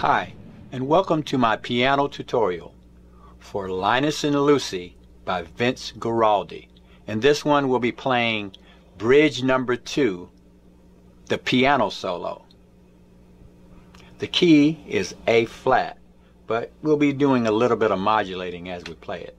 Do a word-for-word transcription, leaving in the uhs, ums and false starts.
Hi, and welcome to my piano tutorial for Linus and Lucy by Vince Guaraldi. In this one we'll be playing bridge number two, the piano solo. The key is A flat, but we'll be doing a little bit of modulating as we play it.